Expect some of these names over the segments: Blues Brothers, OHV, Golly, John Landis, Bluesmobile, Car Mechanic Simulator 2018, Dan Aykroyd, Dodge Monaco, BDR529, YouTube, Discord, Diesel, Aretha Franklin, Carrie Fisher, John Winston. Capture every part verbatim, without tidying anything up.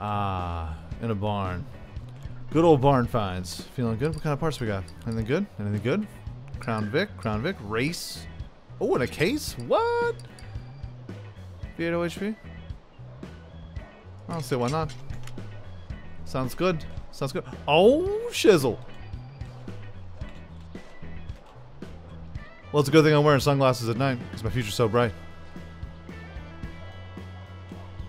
Ah, in a barn. Good old barn finds. Feeling good? What kind of parts we got? Anything good? Anything good? Crown Vic, Crown Vic, race. Oh, in a case? What? V eight O H P? I don't see why not. Sounds good. Sounds good. Oh, shizzle. Well, it's a good thing I'm wearing sunglasses at night, because my future's so bright.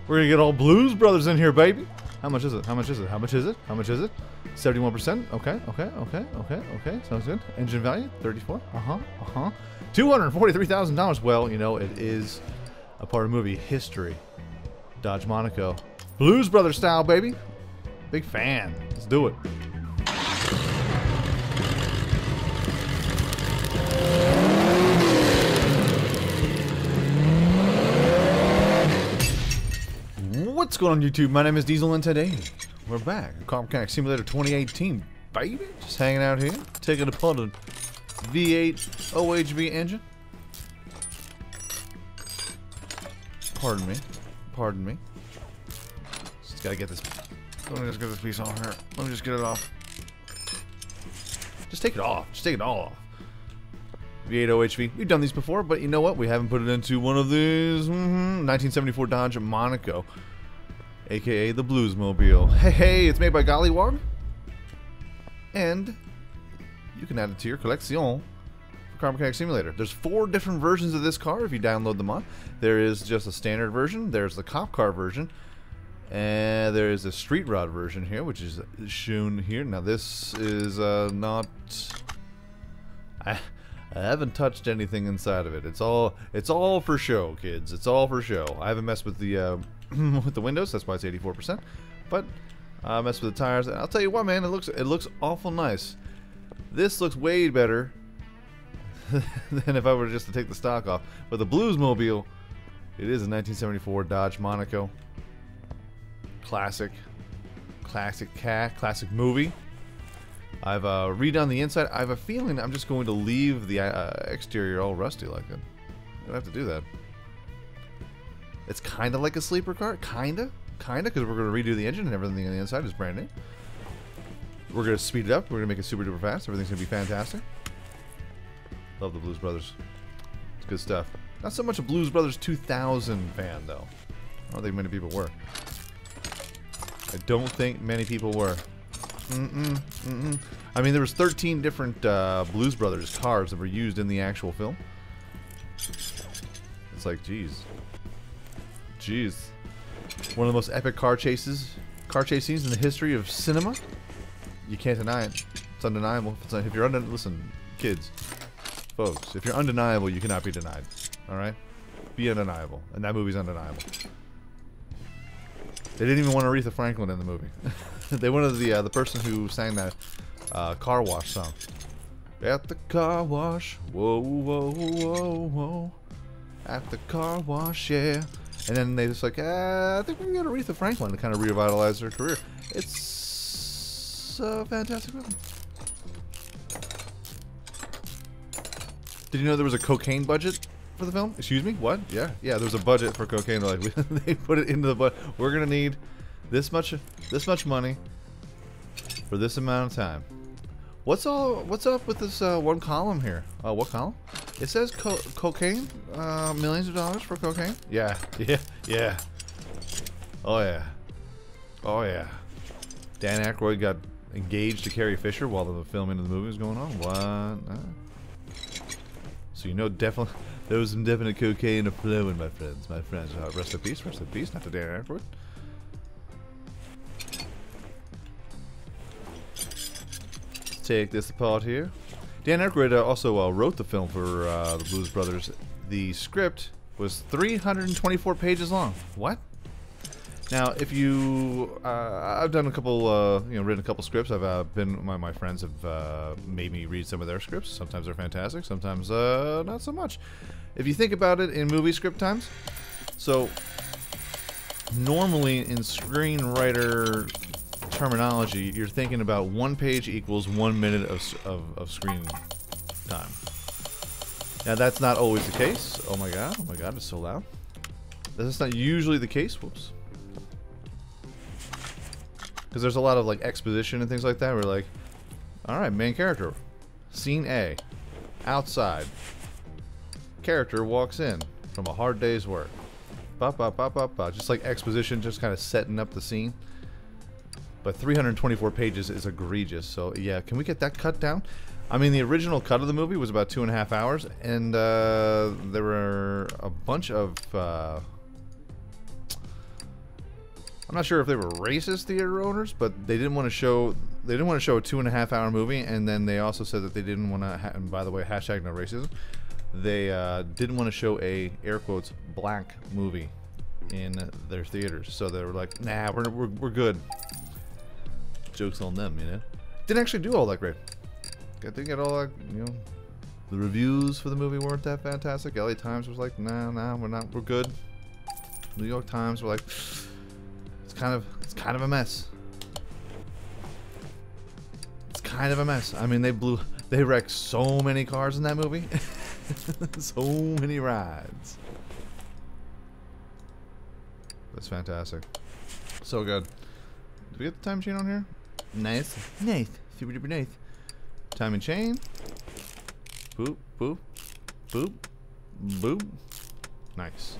We're gonna get all Blues Brothers in here, baby. How much is it? How much is it? How much is it? How much is it? seventy-one percent. Okay, okay, okay, okay, okay. Sounds good. Engine value, thirty-four. Uh-huh, uh-huh. two hundred forty-three thousand dollars. Well, you know, it is a part of movie history. Dodge Monaco. Blues Brothers style, baby. Big fan. Let's do it. What's going on, YouTube? My name is Diesel, and today we're back. Car Mechanic Simulator twenty eighteen, baby. Just hanging out here, taking apart a V eight O H V engine. Pardon me. Pardon me. Just gotta get this. Let me just get this piece off here. Let me just get it off. Just take it off. Just take it all off. V eight O H V. We've done these before, but you know what? We haven't put it into one of these. Mm-hmm. nineteen seventy-four Dodge Monaco. A K A the Bluesmobile. Hey, hey, it's made by Gollywog. And you can add it to your collection for Car Mechanic Simulator. There's four different versions of this car if you download the mod. There is just a standard version, there's the cop car version, and there is a street rod version here, which is shown here. Now this is uh, not... I, I haven't touched anything inside of it. It's all it's all for show, kids. It's all for show. I haven't messed with the... Uh, with the windows, that's why it's eighty-four percent. But I uh, messed with the tires, and I'll tell you what, man, it looks it looks awful nice. This looks way better than if I were just to take the stock off. But the Bluesmobile, it is a nineteen seventy-four Dodge Monaco, classic, classic cat, classic movie. I've uh, redone the inside. I have a feeling I'm just going to leave the uh, exterior all rusty like that. I don't have to do that. It's kind of like a sleeper car, kind of, kind of, because we're going to redo the engine and everything on the inside is brand new. We're going to speed it up. We're going to make it super duper fast. Everything's going to be fantastic. Love the Blues Brothers. It's good stuff. Not so much a Blues Brothers two thousand fan, though. I don't think many people were. I don't think many people were. Mm-mm, mm-mm. I mean, there was thirteen different uh, Blues Brothers cars that were used in the actual film. It's like, geez. Jeez. One of the most epic car chases, car chase scenes in the history of cinema. You can't deny it. It's undeniable. If, it's not, if you're undeniable, listen, kids, folks, if you're undeniable, you cannot be denied. Alright? Be undeniable. And that movie's undeniable. They didn't even want Aretha Franklin in the movie. They wanted the, uh, the person who sang that uh, car wash song. At the car wash, whoa, whoa, whoa, whoa. At the car wash, yeah. And then they just like, ah, I think we can get Aretha Franklin to kind of revitalize her career. It's a fantastic movie. Did you know there was a cocaine budget for the film? Excuse me? What? Yeah, yeah. There was a budget for cocaine. They're like, they put it into the budget. We're gonna need this much, this much money for this amount of time. What's all? What's up with this uh, one column here? Uh, what column? It says co cocaine, uh, millions of dollars for cocaine. Yeah, yeah, yeah. Oh yeah, oh yeah. Dan Aykroyd got engaged to Carrie Fisher while the filming of the movie was going on. What? Uh. So you know, definitely there was some definite cocaine aflowing, my friends, my friends. Uh, rest in peace, rest in peace. Not to Dan Aykroyd. Let's take this apart here. Dan Aykroyd also uh, wrote the film for uh, the Blues Brothers. The script was three hundred twenty-four pages long. What? Now, if you, uh, I've done a couple, uh, you know, written a couple scripts. I've uh, been, my, my friends have uh, made me read some of their scripts. Sometimes they're fantastic. Sometimes uh, not so much. If you think about it in movie script times, so normally in screenwriter terminology, you're thinking about one page equals one minute of, of, of screen time. Now that's not always the case. Oh my god, oh my god, it's so loud. That's not usually the case. Whoops. because there's a lot of like exposition and things like that. We're like, all right, main character, scene A, outside. Character walks in from a hard day's work. Ba ba ba ba ba. Just like exposition, just kind of setting up the scene. But three hundred twenty-four pages is egregious. So yeah, can we get that cut down? I mean, the original cut of the movie was about two and a half hours, and uh, there were a bunch of. Uh, I'm not sure if they were racist theater owners, but they didn't want to show. They didn't want to show a two and a half hour movie, and then they also said that they didn't want to. Ha and by the way, hashtag no racism. They uh, didn't want to show a air quotes black movie in their theaters, so they were like, "Nah, we're we're, we're good." Jokes on them, you know. Didn't actually do all that great. I think it all, like, you know, the reviews for the movie weren't that fantastic. L A Times was like, "Nah, nah, we're not, we're good." New York Times were like, "It's kind of, it's kind of a mess. It's kind of a mess." I mean, they blew, they wrecked so many cars in that movie. So many rides. That's fantastic. So good. Did we get the time machine on here? Nice. Nice. Super duper nice. Time and chain. Boop, boop, boop, boop. Nice.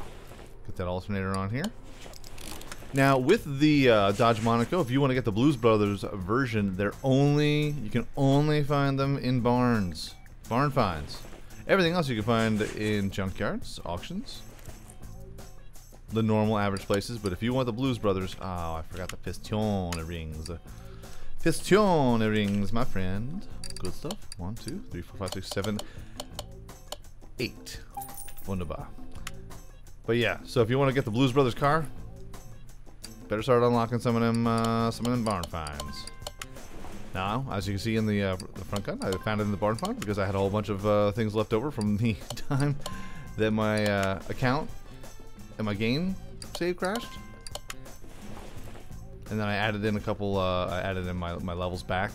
Get that alternator on here. Now, with the uh, Dodge Monaco, if you want to get the Blues Brothers version, they're only, you can only find them in barns. Barn finds. Everything else you can find in junkyards, auctions, the normal average places. But if you want the Blues Brothers, oh, I forgot the piston rings. Piston rings, my friend. Good stuff. One, two, three, four, five, six, seven, eight. Wunderbar. But yeah, so if you want to get the Blues Brothers car, better start unlocking some of them, uh, some of them barn finds. Now, as you can see in the, uh, the front gun, I found it in the barn find because I had a whole bunch of uh, things left over from the time that my uh, account and my game save crashed. And then I added in a couple, uh, I added in my, my levels back.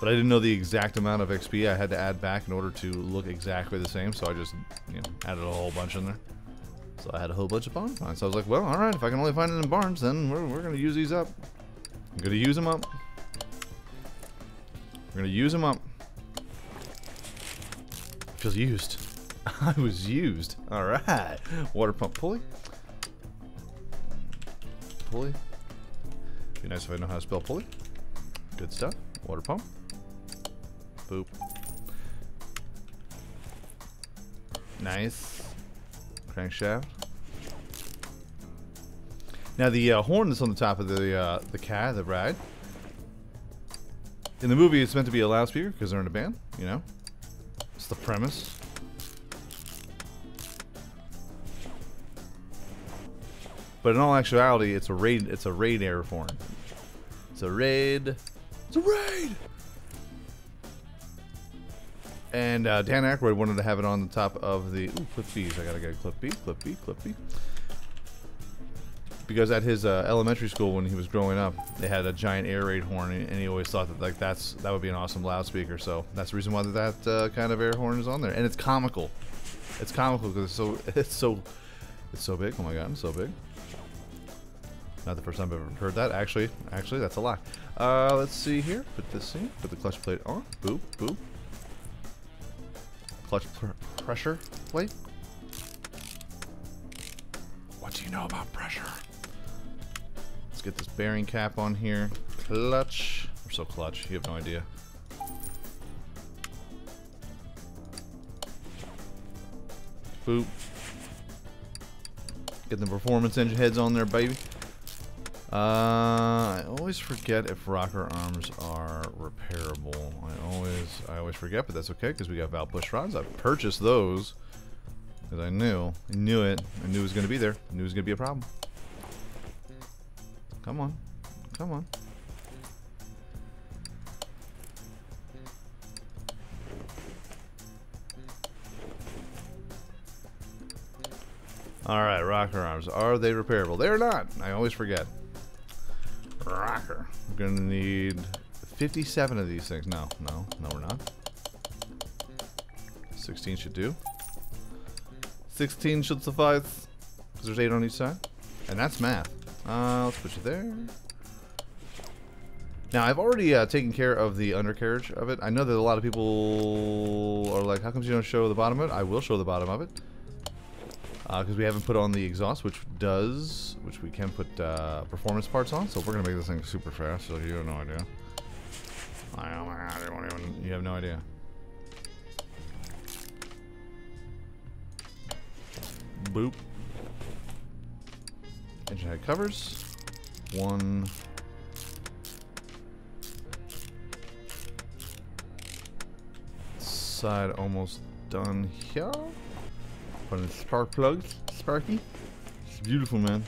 But I didn't know the exact amount of X P I had to add back in order to look exactly the same, so I just, you know, added a whole bunch in there. So I had a whole bunch of barn finds. So I was like, well, alright, if I can only find it in barns, then we're, we're going to use these up. I'm going to use them up. We're gonna use them up. I feel used. I was used. All right. Water pump pulley. Pulley. Be nice if I know how to spell pulley. Good stuff. Water pump. Boop. Nice. Crankshaft. Now the uh, horn that's on the top of the uh, the car, the ride. In the movie, it's meant to be a loudspeaker because they're in a band, you know? It's the premise. But in all actuality, it's a raid, it's a raid air horn. It's a raid. It's a raid! And uh, Dan Aykroyd wanted to have it on the top of the... Ooh, clip B's. I gotta get a clip B, clip B, clip B. Because at his uh, elementary school when he was growing up, they had a giant air raid horn, and he always thought that like that's that would be an awesome loudspeaker. So that's the reason why that uh, kind of air horn is on there, and it's comical. It's comical because it's so it's so it's so big. Oh my god, it's so big! Not the first time I've ever heard that. Actually, actually, that's a lie. Uh, let's see here. Put this in. Put the clutch plate on. Boop, boop. Clutch pr pressure plate. What do you know about pressure? Let's get this bearing cap on here. Clutch. We're so clutch. You have no idea. Boop. Get the performance engine heads on there, baby. Uh, I always forget if rocker arms are repairable. I always, I always forget, but that's okay because we got valve push rods. I purchased those. Because I knew, I knew it, I knew it was going to be there, I knew it was going to be a problem. Come on, come on. Alright, rocker arms, are they repairable? They are not, I always forget. Rocker, we're going to need fifty-seven of these things. No, no, no we're not. sixteen should do. sixteen should suffice, because there's eight on each side. And that's math. Uh, let's put you there. Now, I've already uh, taken care of the undercarriage of it. I know that a lot of people are like, how come you don't show the bottom of it? I will show the bottom of it. Because uh, we haven't put on the exhaust, which does, which we can put uh, performance parts on. So we're going to make this thing super fast, so you have no idea. I, oh my God, I don't even, you have no idea. Boop. Engine head covers. One... Side almost done here. Put in spark plugs, Sparky. It's beautiful, man.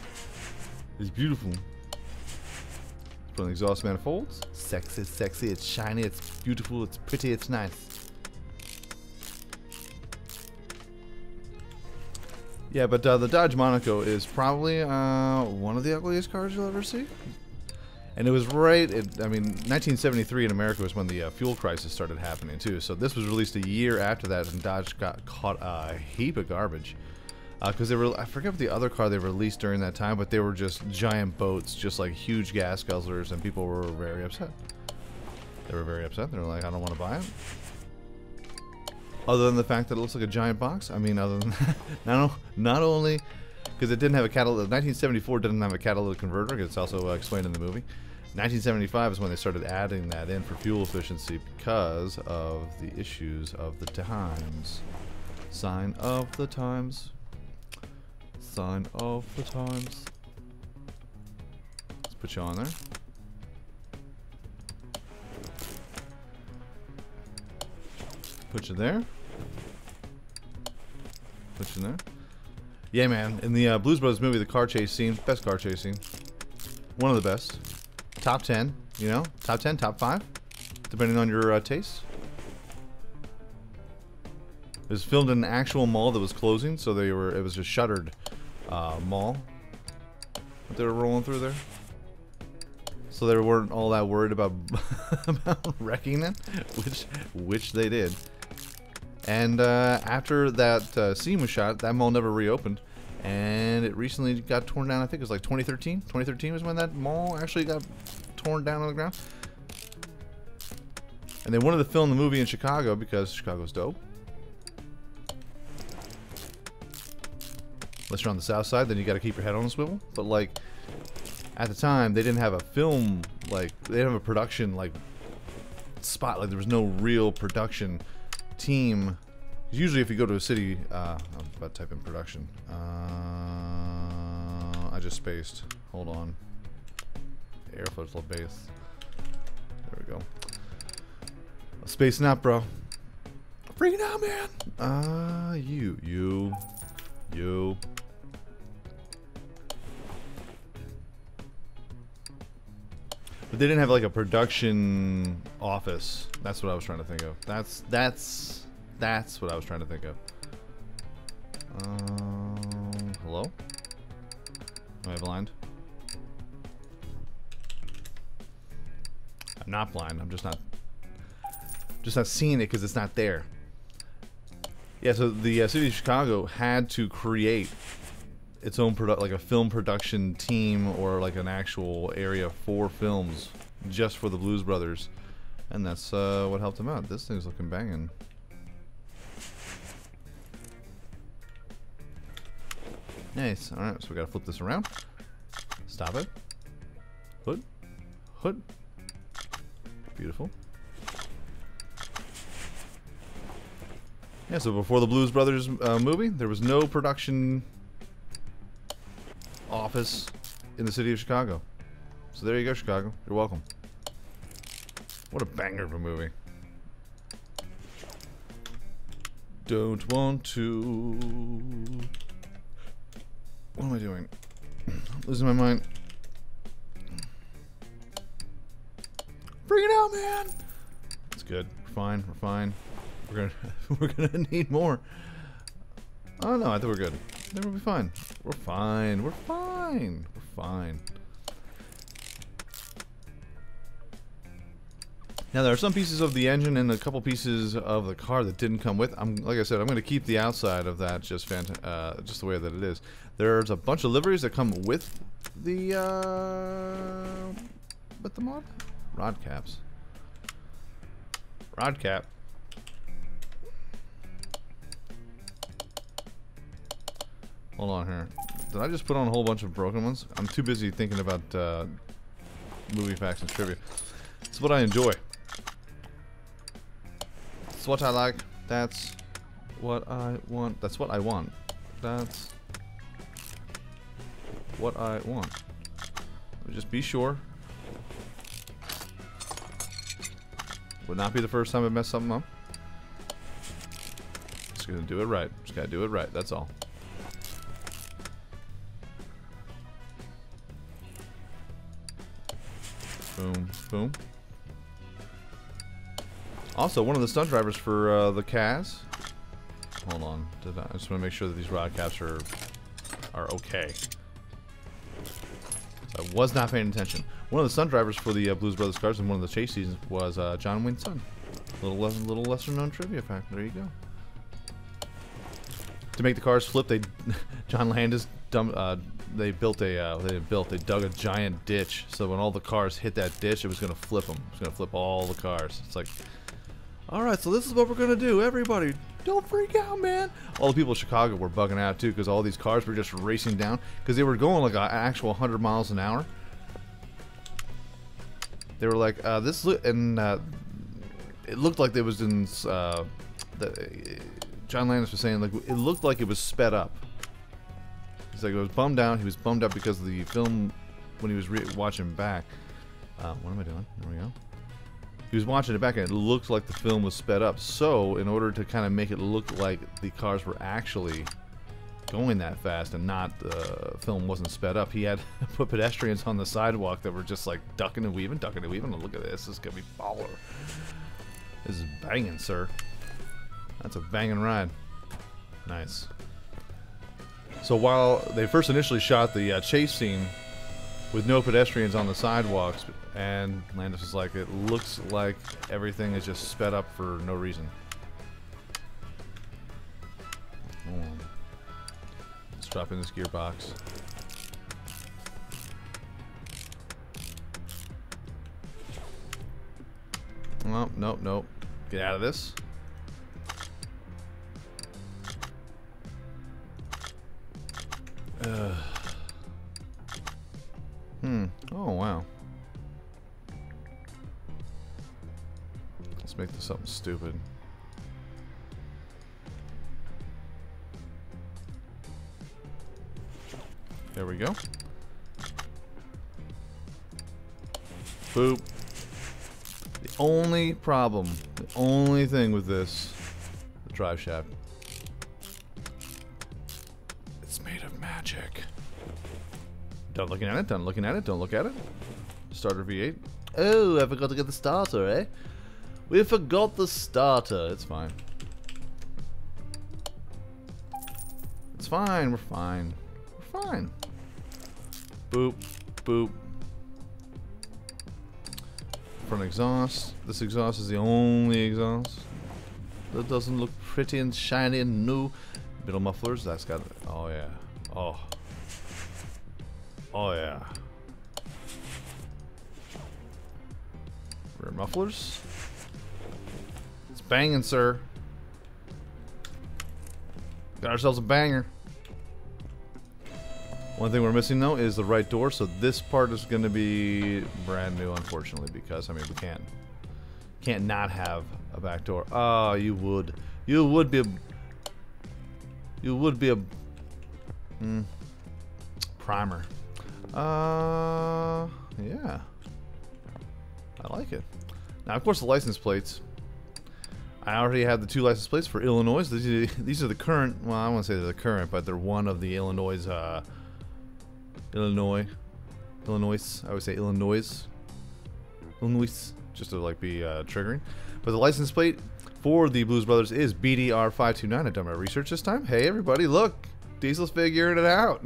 It's beautiful. Put in the exhaust manifolds. Sexy, it's sexy, it's shiny, it's beautiful, it's pretty, it's nice. Yeah, but uh, the Dodge Monaco is probably uh, one of the ugliest cars you'll ever see. And it was right, it, I mean, nineteen seventy-three in America was when the uh, fuel crisis started happening, too. So this was released a year after that, and Dodge got caught uh, a heap of garbage. Because uh, they were, I forget what the other car they released during that time, but they were just giant boats, just like huge gas guzzlers, and people were very upset. They were very upset. They were like, I don't want to buy it. Other than the fact that it looks like a giant box, I mean, other than that, not, not only... Because it didn't have a catalytic, nineteen seventy-four didn't have a catalytic converter, because it's also uh, explained in the movie. nineteen seventy-five is when they started adding that in for fuel efficiency because of the issues of the times. Sign of the times. Sign of the times. Let's put you on there. Put you there. Put you there. Yeah, man. In the uh, Blues Brothers movie, the car chase scene, best car chase scene. One of the best. Top ten, you know? Top ten, top five, depending on your uh, taste. It was filmed in an actual mall that was closing, so they were. It was a shuttered uh, mall that they were rolling through there. So they weren't all that worried about, about wrecking it, which, which they did. And uh, after that uh, scene was shot, that mall never reopened, and it recently got torn down. I think it was like twenty thirteen. twenty thirteen was when that mall actually got torn down on the ground. And they wanted to film the movie in Chicago because Chicago's dope. Unless you're on the south side, then you got to keep your head on a swivel. But like at the time, they didn't have a film, like they didn't have a production like spot. Like there was no real production team. Usually if you go to a city, uh, I'm about to type in production. Uh, I just spaced. Hold on. Airflow's little base. There we go. Spacing out, bro. Freaking out, man. Uh, you, you, you. But they didn't have like a production office. That's what I was trying to think of. That's that's that's what I was trying to think of. Um, hello? Am I blind? I'm not blind. I'm just not just not seeing it because it's not there. Yeah. So the uh, city of Chicago had to create its own product, like a film production team or like an actual area for films just for the Blues Brothers, and that's uh, what helped them out. This thing's looking banging. Nice. All right, so we gotta flip this around. Stop it. Hood, hood. Beautiful. Yeah, so before the Blues Brothers uh, movie, there was no production office in the city of Chicago. So there you go, Chicago. You're welcome. What a banger of a movie. Don't want to... What am I doing? I'm losing my mind. Bring it out, man! It's good. We're fine. We're fine. We're gonna, we're gonna need more. Oh no, I think we're good. Then we'll be fine. We're fine. We're fine. We're fine. Now there are some pieces of the engine and a couple pieces of the car that didn't come with. I'm like I said, I'm going to keep the outside of that just fant uh, just the way that it is. There's a bunch of liveries that come with the uh, with the mod. Rod caps. Rod cap. Hold on here. Did I just put on a whole bunch of broken ones? I'm too busy thinking about uh, movie facts and trivia. It's what I enjoy. It's what I like. That's what I want. That's what I want. That's what I want. Just be sure. Would not be the first time I messed something up. Just gonna do it right. Just gotta do it right. That's all. Boom, boom. Also, one of the stunt drivers for uh, the Caz. Hold on. Did I, I just want to make sure that these rod caps are are okay. I was not paying attention. One of the stunt drivers for the uh, Blues Brothers cars in one of the chase seasons was uh, John Winston. Little less, little lesser known trivia fact. There you go. To make the cars flip, they John Landis dumb. Uh, they built a uh, they built they dug a giant ditch. So when all the cars hit that ditch, it was gonna flip them. It's gonna flip all the cars. It's like, all right, so this is what we're gonna do. Everybody, don't freak out, man. All the people in Chicago were bugging out too because all these cars were just racing down because they were going like an actual one hundred miles an hour. They were like, uh, this look, and uh, it looked like it was in. Uh, the, John Landis was saying, like, it looked like it was sped up. He's like, it was bummed out. He was bummed out because the film, when he was re watching back, uh, what am I doing? There we go. He was watching it back and it looked like the film was sped up. So in order to kind of make it look like the cars were actually going that fast and not the uh, film wasn't sped up, he had put pedestrians on the sidewalk that were just like ducking and weaving, ducking and weaving. And look at this, this is gonna be baller. This is banging, sir. That's a banging ride. Nice. So while they first initially shot the uh, chase scene with no pedestrians on the sidewalks, and Landis is like, it looks like everything is just sped up for no reason. Hold on. Let's drop in this gearbox. Nope, nope, nope. Get out of this. Ugh. Hmm. Oh, wow. Let's make this something stupid. There we go. Boop. The only problem, the only thing with this, the drive shaft. It's made of magic. Don't looking at it, don't looking at it, don't look at it. Starter V eight. Oh, I forgot to get the starter, eh? We forgot the starter. It's fine. It's fine. We're fine. We're fine. Boop. Boop. Front exhaust. This exhaust is the only exhaust that doesn't look pretty and shiny and new. Middle mufflers. That's got... Oh, yeah. Oh. Oh, yeah. Rear mufflers. Banging, sir. Got ourselves a banger. One thing we're missing though is the right door, so this part is going to be brand new, unfortunately, because I mean we can't can't not have a back door. Oh, you would, you would be, a, you would be a mm, primer. Uh, yeah, I like it. Now, of course, the license plates. I already have the two license plates for Illinois. These are, these are the current, well, I won't say they're the current, but they're one of the Illinois, uh, Illinois, Illinois, I would say Illinois, Illinois, just to like be uh, triggering. But the license plate for the Blues Brothers is B D R five two nine. I've done my research this time. Hey, everybody, look, Diesel's figuring it out.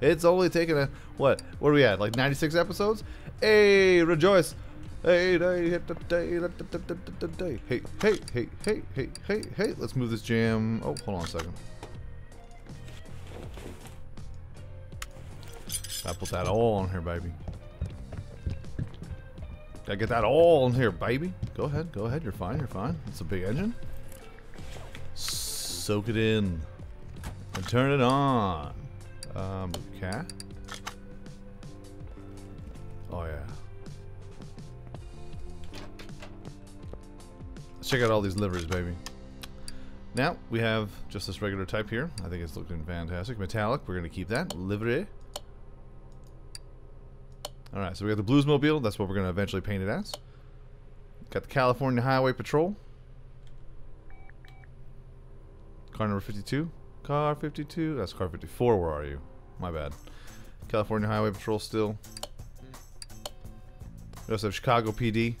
It's only taken a, what, what are we at, like ninety-six episodes? Hey, rejoice. Hey, hey, hey, hey, hey, hey, hey, hey, let's move this jam. Oh, hold on a second. I put that all on here, baby. Gotta get that all in here, baby. Go ahead, go ahead. You're fine, you're fine. It's a big engine. Soak it in and turn it on. Um, okay. Oh, yeah. Let's check out all these liveries, baby. Now, we have just this regular type here. I think it's looking fantastic. Metallic, we're going to keep that. Livery. Alright, so we got the Bluesmobile. That's what we're going to eventually paint it as. Got the California Highway Patrol. Car number fifty-two. Car fifty-two. That's car fifty-four. Where are you? My bad. California Highway Patrol still. We also have Chicago P D.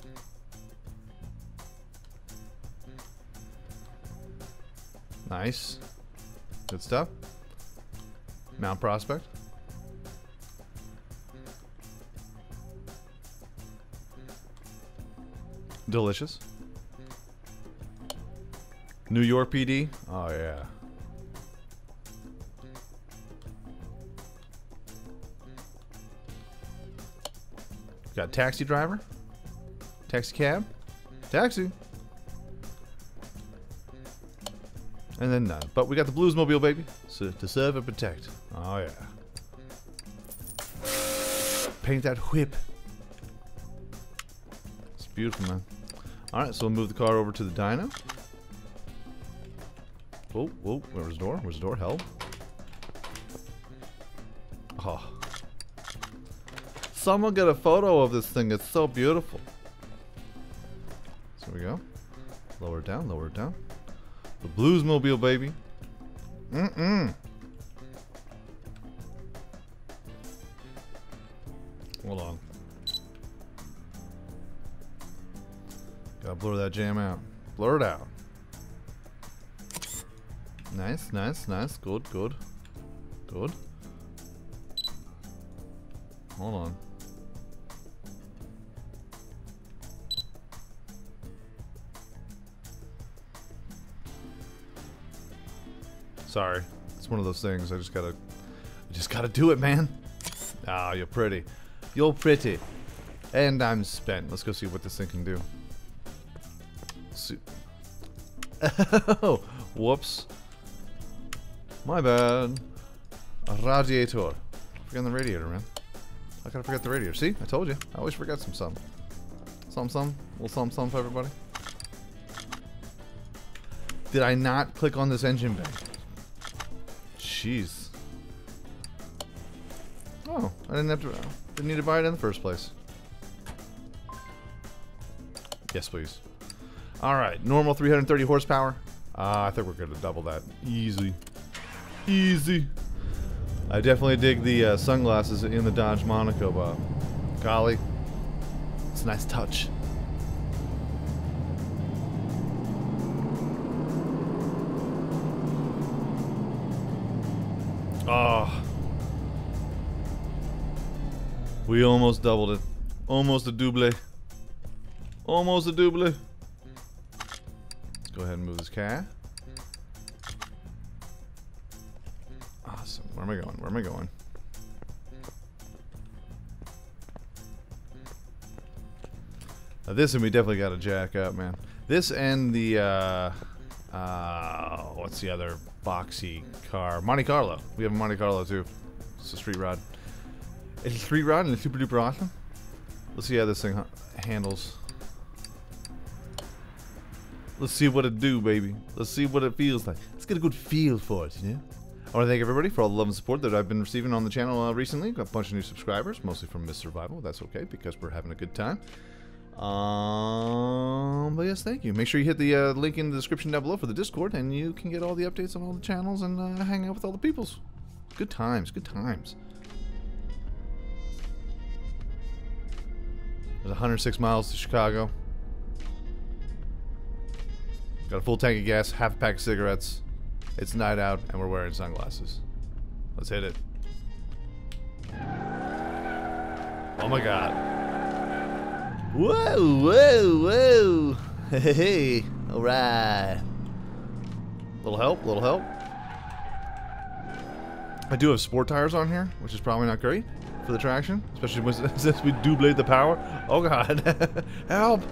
Nice. Good stuff. Mount Prospect. Delicious. New York P D. Oh, yeah. Got taxi driver, taxi cab, taxi, and then none. But we got the Bluesmobile, baby. So to serve and protect. Oh yeah. Paint that whip. It's beautiful, man. All right, so we'll move the car over to the dyno. Oh, oh, where's the door? Where's the door? Help. Oh. Someone get a photo of this thing. It's so beautiful. So we go. Lower it down, lower it down. The Bluesmobile, baby. Mm-mm. Hold on. Gotta blur that jam out. Blur it out. Nice, nice, nice. Good, good. Good. Hold on. Sorry, it's one of those things. I just gotta, I just gotta do it, man. Ah, oh, you're pretty, you're pretty, and I'm spent. Let's go see what this thing can do. See. Oh, whoops. My bad. A radiator. I forgot the radiator, man. I gotta forget the radiator. See, I told you. I always forget some something. Some some, little some some for everybody. Did I not click on this engine bay? Jeez. Oh, I didn't have to. Didn't need to buy it in the first place. Yes, please. All right, normal three hundred thirty horsepower. Uh, I think we're gonna double that. Easy, easy. I definitely dig the uh, sunglasses in the Dodge Monaco, Bob. Golly, it's a nice touch. Oh. We almost doubled it. Almost a double. Almost a double. Let's go ahead and move this car. Awesome. Where am I going? Where am I going? Now this and we definitely got to jack up, man. This and the, uh, uh, what's the other boxy car? Monte Carlo. We have a Monte Carlo too. It's a street rod. It's a street rod and it's super duper awesome. Let's see how this thing handles. Let's see what it do, baby. Let's see what it feels like. Let's get a good feel for it, you know? I want to thank everybody for all the love and support that I've been receiving on the channel uh, recently. Got a bunch of new subscribers, mostly from Miss Survival. That's okay, because we're having a good time. Um, but yes, thank you. Make sure you hit the uh, link in the description down below for the Discord, and you can get all the updates on all the channels and uh, hang out with all the peoples. Good times, good times. There's one hundred six miles to Chicago. Got a full tank of gas, half a pack of cigarettes. It's night out, and we're wearing sunglasses. Let's hit it. Oh my god. Whoa, whoa, whoa. Hey, hey, hey. Alright. Little help, little help. I do have sport tires on here, which is probably not great. for the traction, especially when, since we do blade the power. Oh god, help!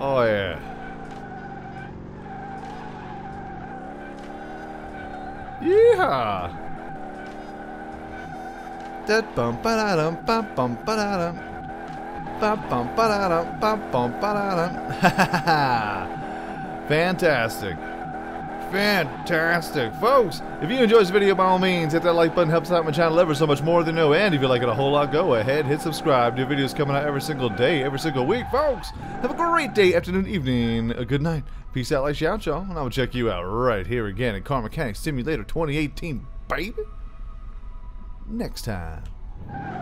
Oh yeah. Yeah. That bum ba da dum ba bum ba da dum ba bum ba da dum ba bum ba da dum. Ha ha ha! Fantastic. Fantastic, folks! If you enjoyed this video, by all means, hit that like button. Helps out my channel ever so much more than you know. And if you like it a whole lot, go ahead, hit subscribe. New videos coming out every single day, every single week, folks. Have a great day, afternoon, evening, a good night. Peace out, like, shout, y'all, and I will check you out right here again at Car Mechanic Simulator twenty eighteen, baby. Next time.